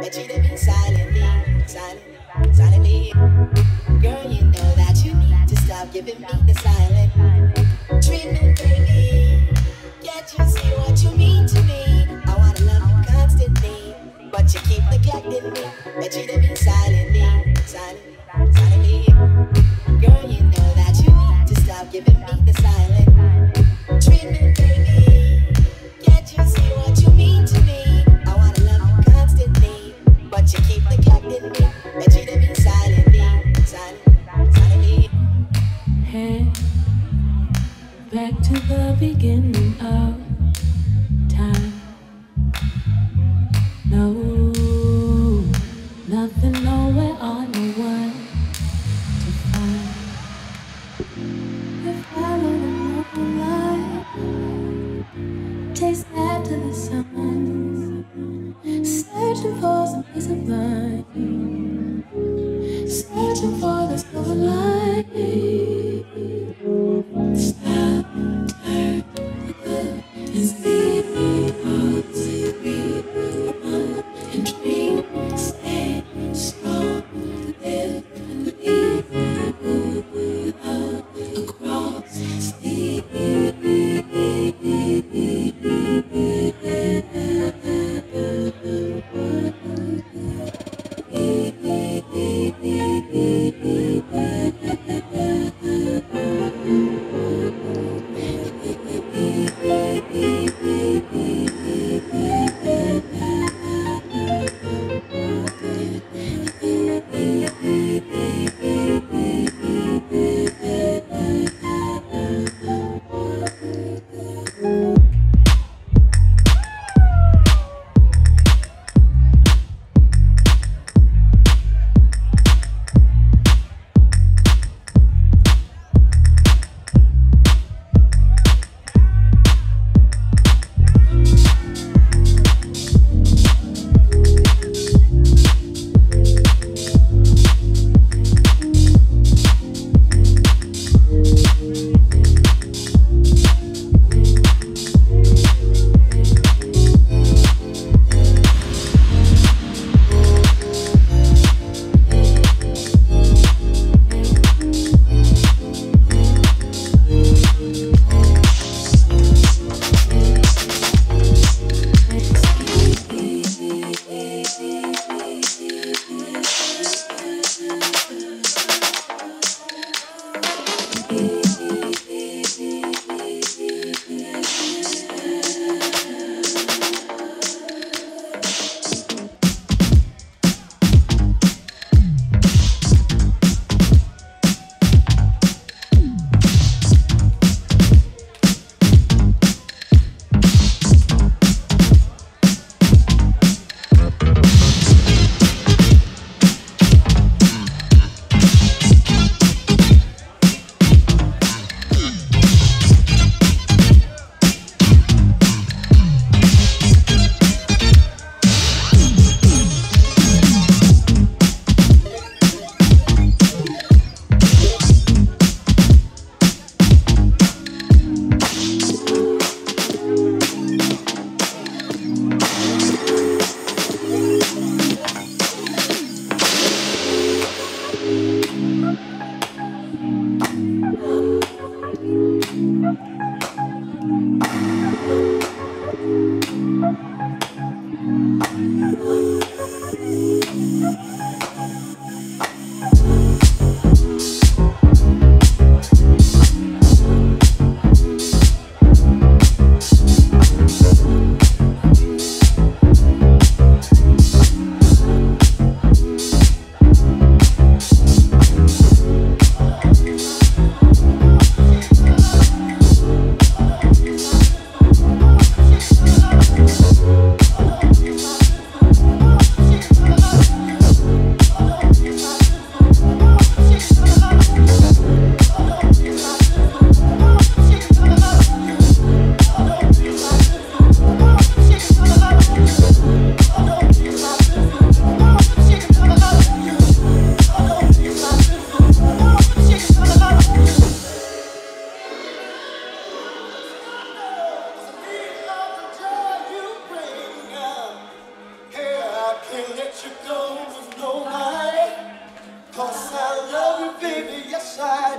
They treated me silently, silently, silently. Girl, you know that you need to stop giving me the silent treatment, baby. Can't you see what you mean to me? I wanna love you constantly, but you keep neglecting me. They treated me silently, silently, silently. Girl, you know that you need to stop giving me the silent treatment, baby. Can't you see what you mean to me? But you keep neglecting me, and treating me silently, silently, silently. Hey, back to the beginning of time. No, nothing, nowhere or no one to find. I follow the normal light, chase after the sun, searching for some peace of mind, searching for the silver light. Stop, turn, look, and see me all to be one and dream. Stay strong, live and believe and move out across sea.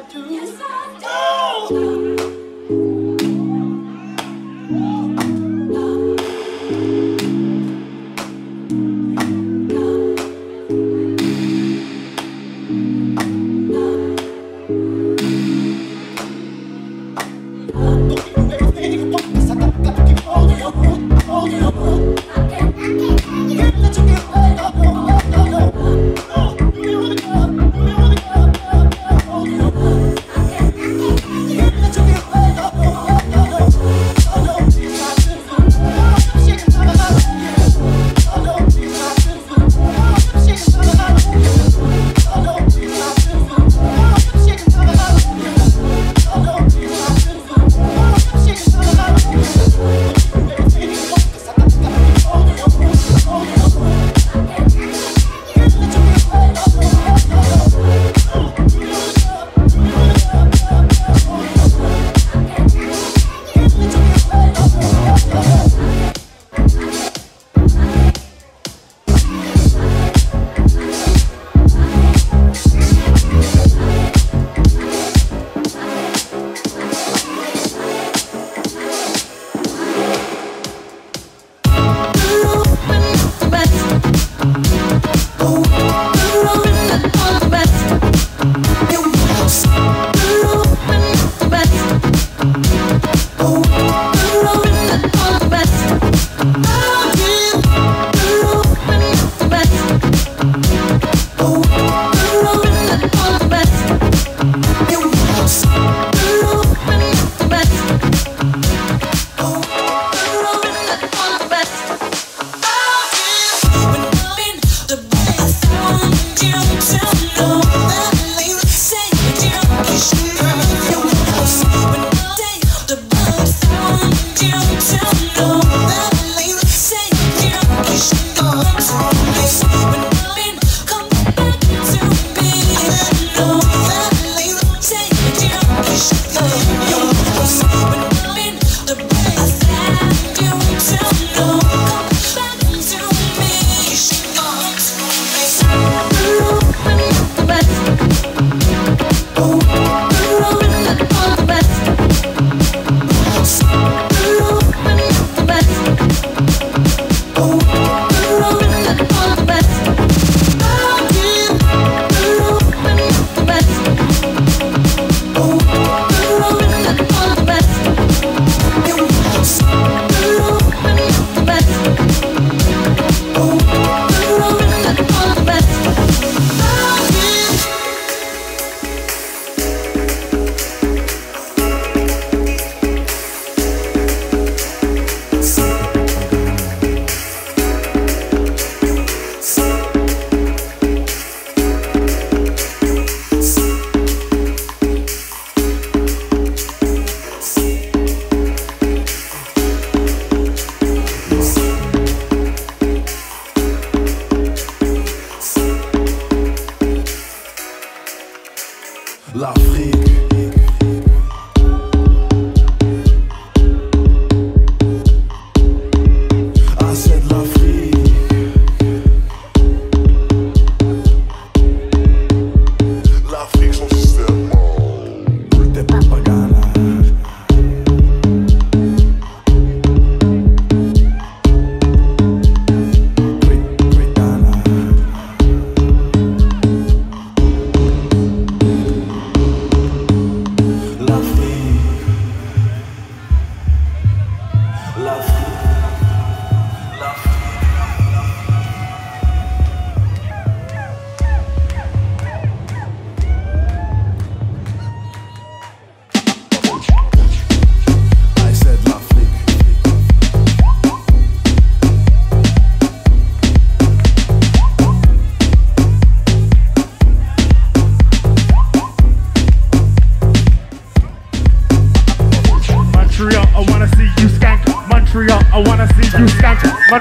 do. Yes, I do. Oh!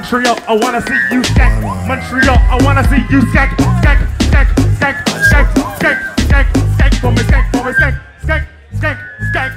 Montreal, I wanna see you stack. Montreal, I wanna see you stack. Stack, stack, stack, stack, stack, stack, stack, for me, stack, for me, stack, stack, stack, stack.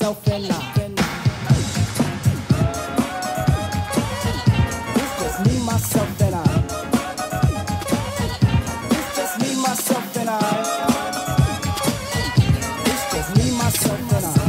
myself and I. It's just me, myself and I. It's just me, myself and I. It's just me, myself and I.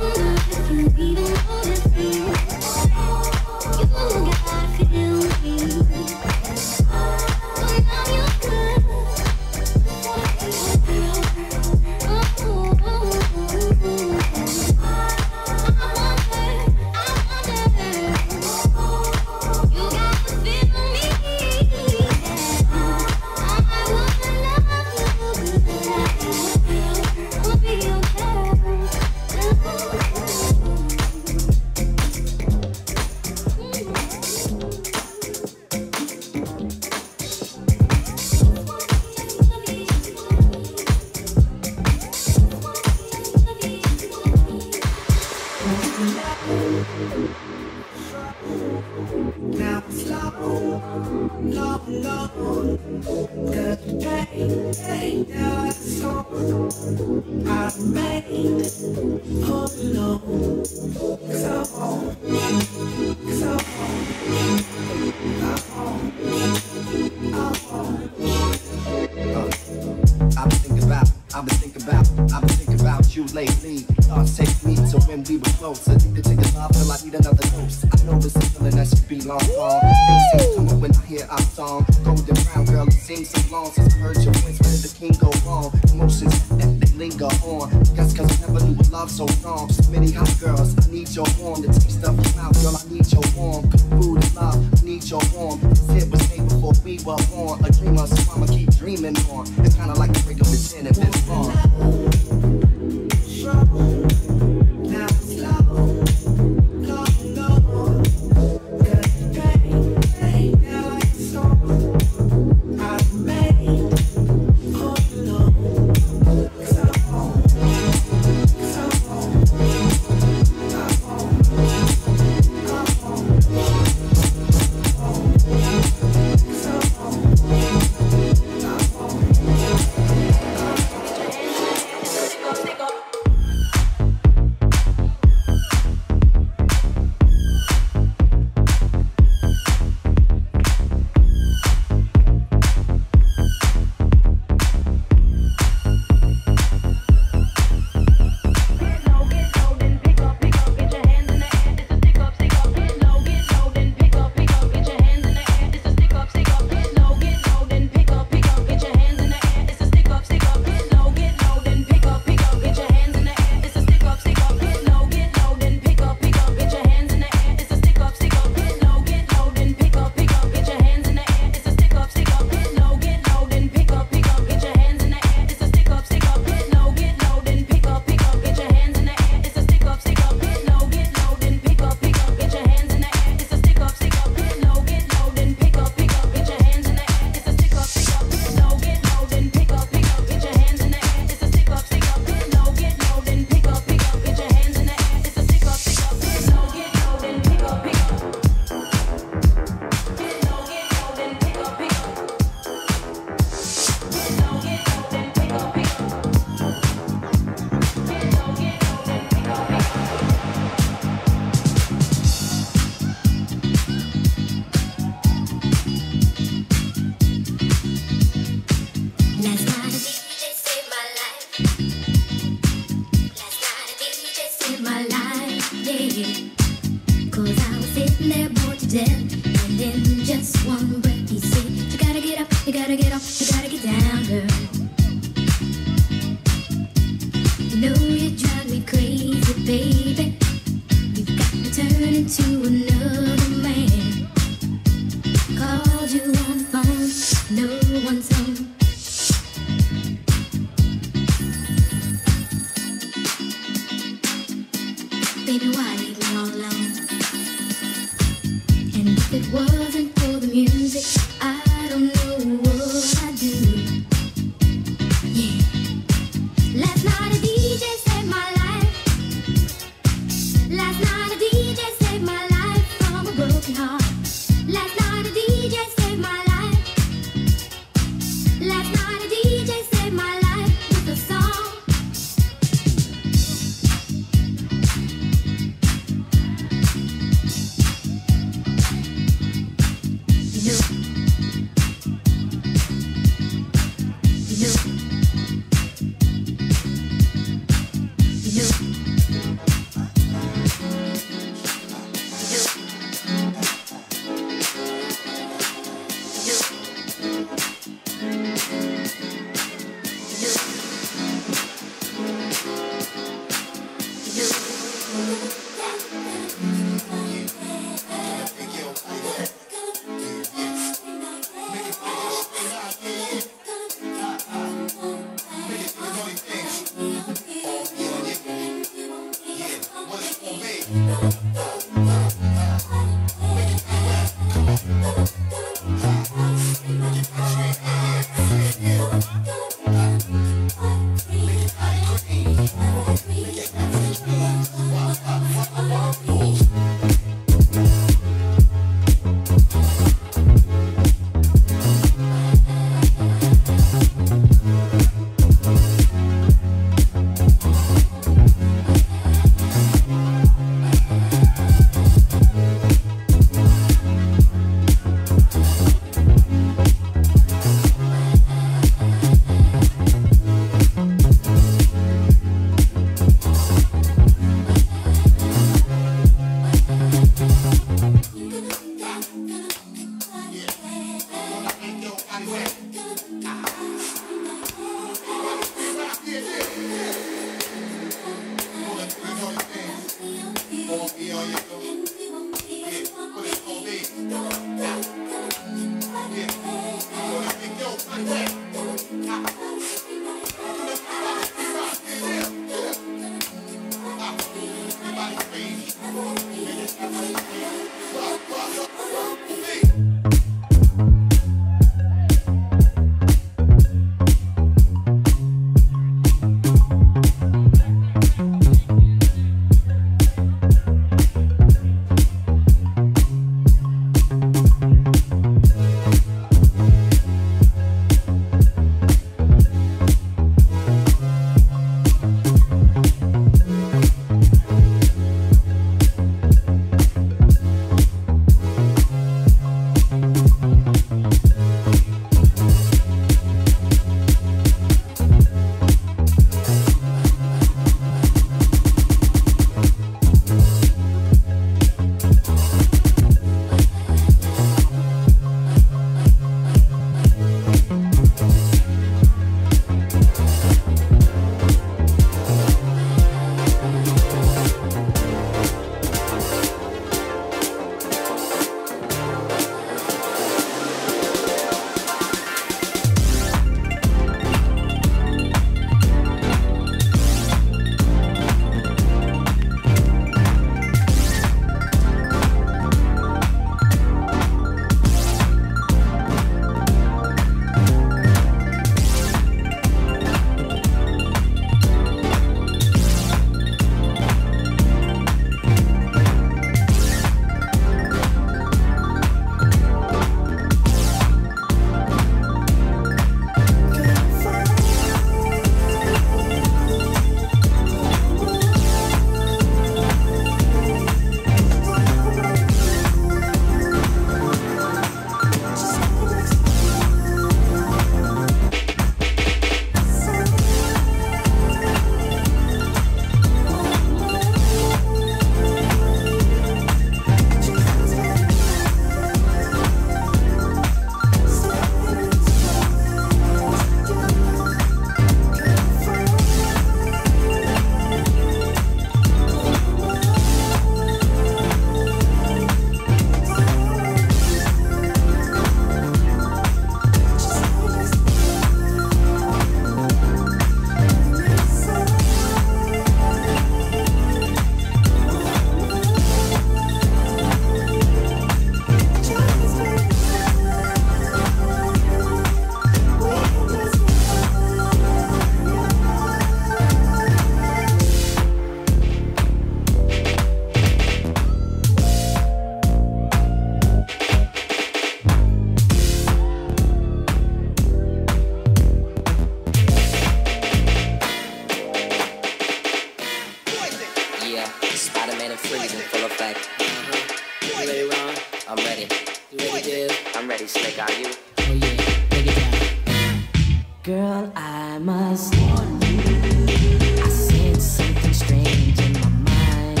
Girl, I must warn you, I sense something strange in my mind.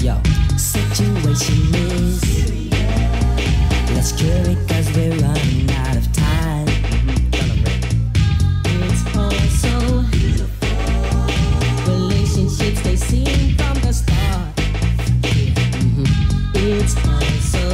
Yo, situation is serious. Let's cure it, cause we're running out of time. It's all so beautiful. Relationships, they seem from the start. It's all so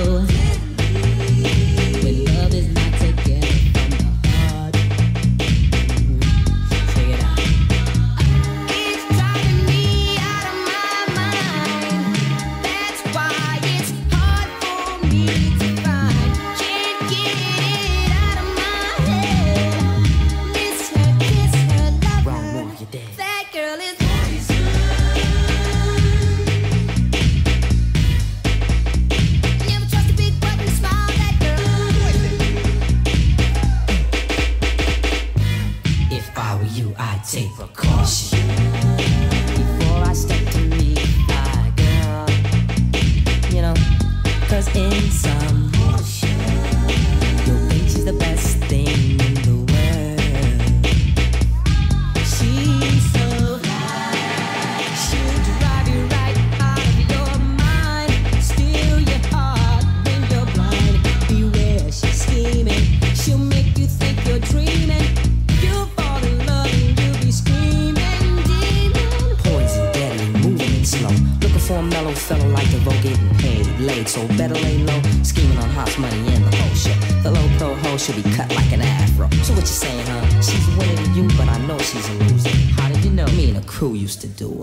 deadly. When love is not together to do her.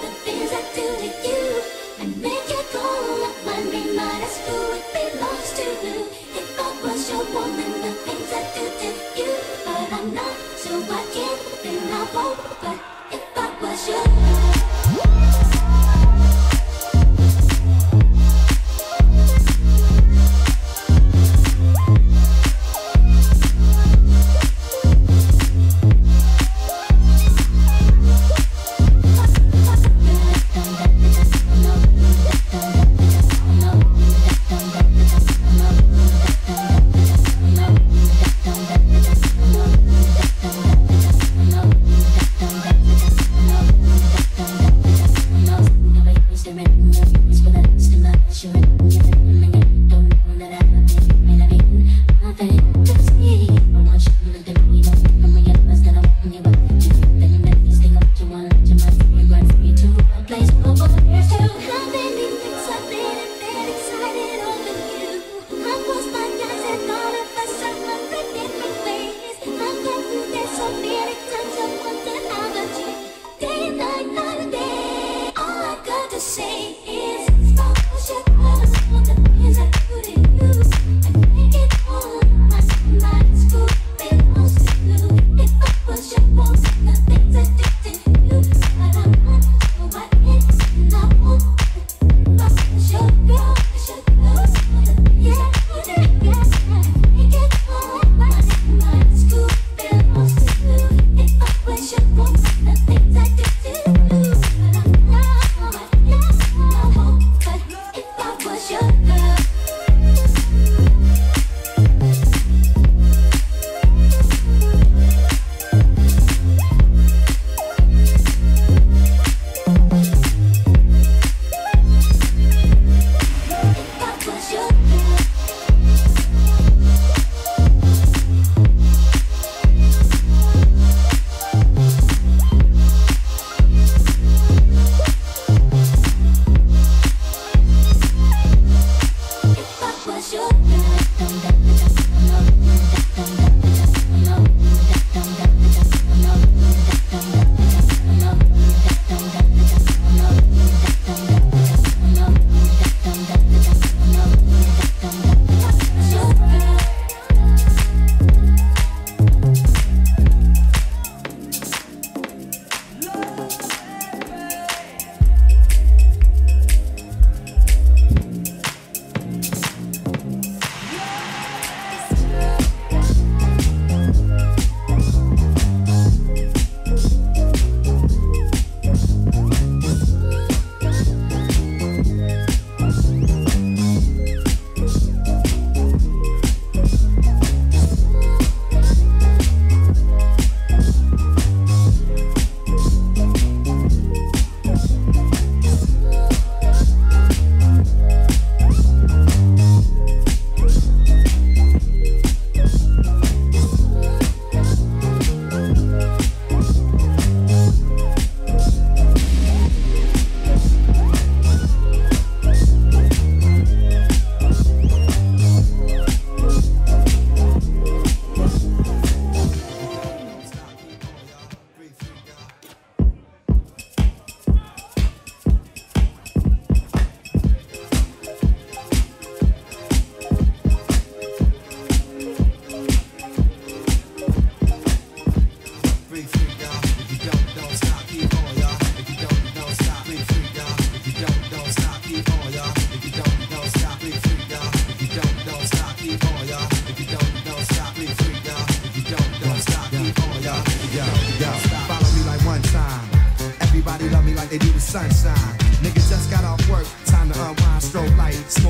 The things I did.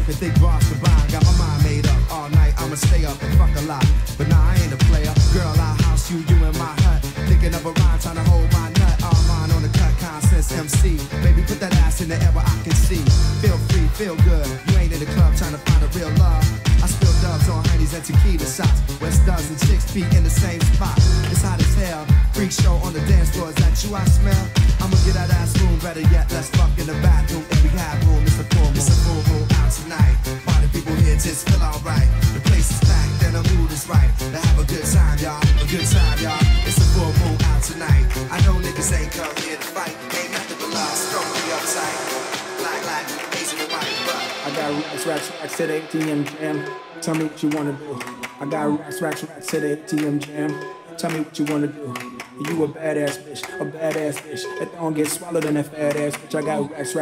cause they bars to buy. Got my mind made up all night, I'ma stay up and fuck a lot. But nah, I ain't a player. Girl, I house you, you in my hut. Thinking of a rhyme, trying to hold my nut. All mine on the cut, conscience MC. Baby, put that ass in the air where I can see. Feel free, feel good. You ain't in the club trying to find a real love. I spill dubs on honeys and tequila shots. West dubs and chicks feet in the same spot. It's hot as hell. Freak show on the dance floor, is that you I smell? I'ma get that ass room, better yet, let's fuck in the bathroom. If we have room, it's a full room. It's a full room out tonight. All the people here just feel alright. The place is packed and the mood is right. Now have a good time, y'all, a good time, y'all. It's a full room out tonight. I know niggas ain't come here to fight. Ain't nothing but love, strong me uptight. Black, Asian and white, but I got racks, racks to the ATM jam. Tell me what you wanna do. I got racks to the ATM jam. Tell me what you wanna do. You a badass bitch, that don't get swallowed in that fat ass bitch. I got racks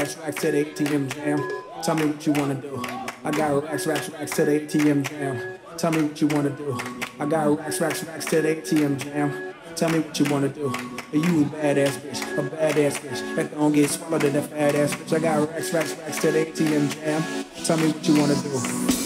to the ATM jam. Tell me what you wanna do. I got racks to the ATM jam. Tell me what you wanna do. I got racks to the ATM jam. Tell me what you wanna do. You a badass bitch, that don't get swallowed in that fat ass bitch. I got racks to the ATM jam. Tell me what you wanna do.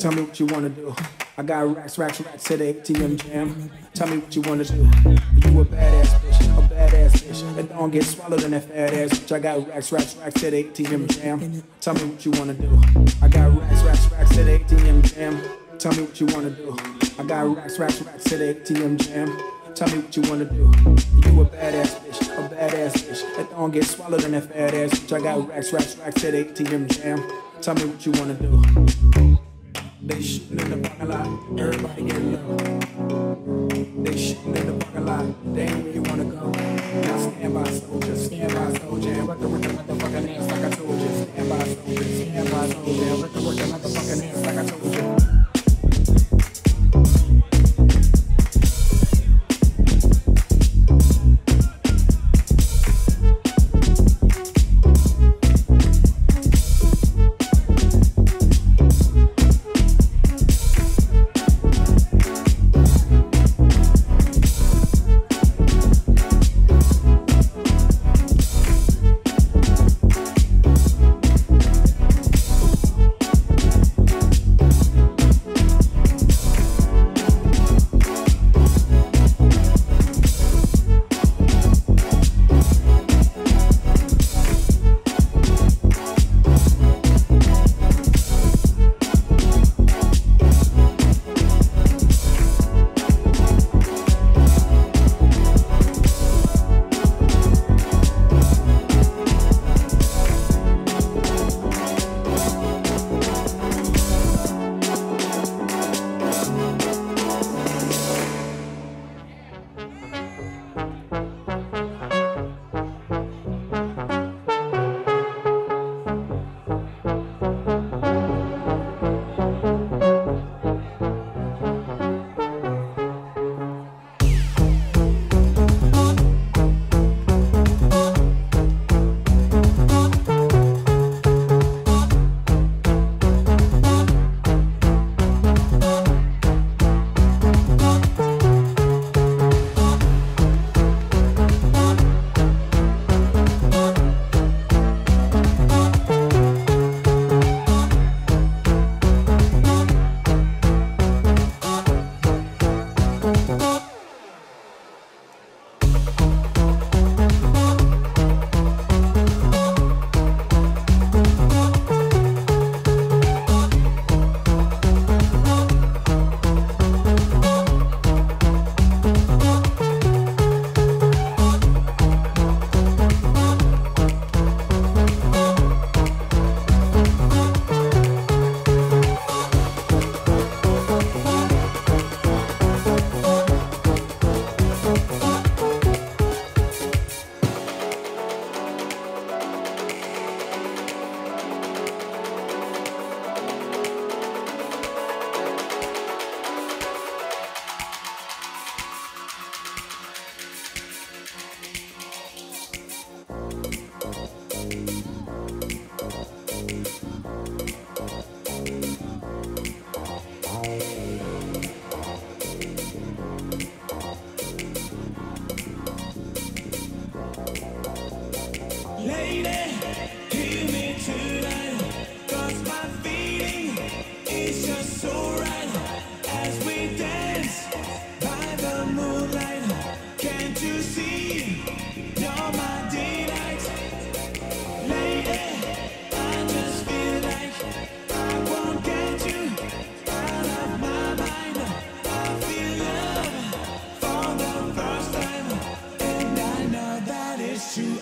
Tell me what you wanna do. I got racks to the ATM jam. Tell me what you wanna do. You a badass bitch, that don't get swallowed in that fat ass bitch. I got racks to the ATM jam. Tell me what you wanna do. I got racks to the ATM jam. Tell me what you wanna do. I got racks to the ATM jam. Tell me what you wanna do. You a badass bitch, that don't get swallowed in that fat ass bitch. I got racks to the ATM jam. Tell me what you wanna do. They shootin' in the parking lot, everybody getting low. They shootin' in the parking lot, they ain't where you wanna go. Now stand by soldier, work the motherfuckin' ass like I told you. Stand by soldier, work the motherfuckin' ass like I told you.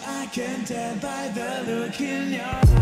I can tell by the look in your eyes.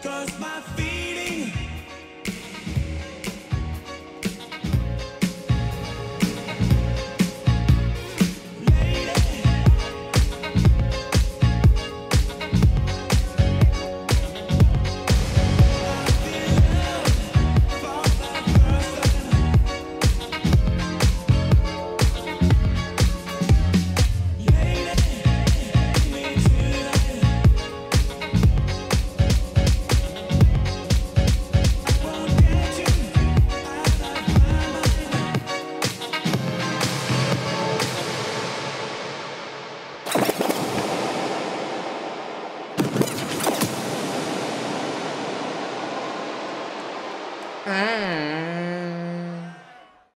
Cause my feeling, lady, I feel love for the person. Lady, take me tonight.